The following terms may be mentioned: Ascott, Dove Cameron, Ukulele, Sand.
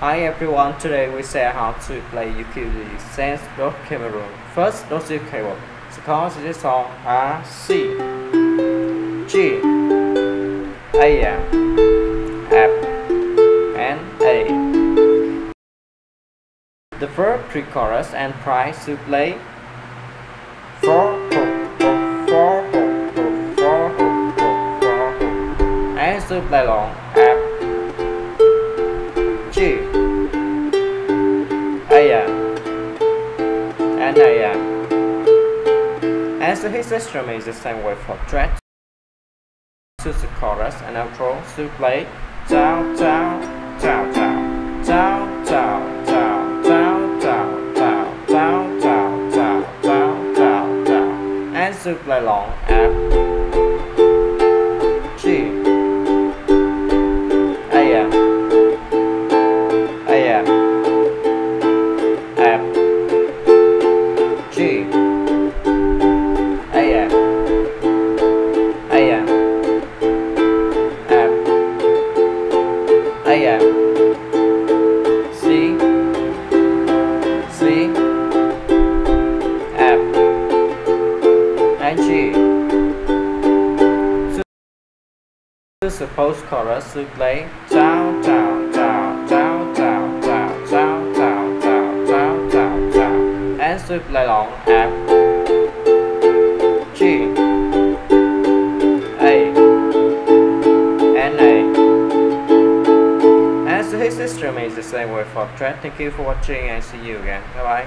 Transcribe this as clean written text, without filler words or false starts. Hi everyone, today we say how to play ukulele, Sand, Dove Cameron. First, note the keyboard. The chords in this song are C, G, A, F, and A. The verb pre-chorus and price to play 4, 4, 4, 4, 4, 4, 4, 4, 4, and to play long F, G, A, and A. And so his instrument is the same way for thread to the chorus and outro to play down, down, down, down, down, down, down, down, down, down, down, down, down, down, down, down, and to play long F, G. Suppose chorus to play down, down, down, down, down, down, down, down, down, down, down, down, and to play long F, G, A, and A. And so his instrument is the same way for thread. Thank you for watching and see you again. Bye bye.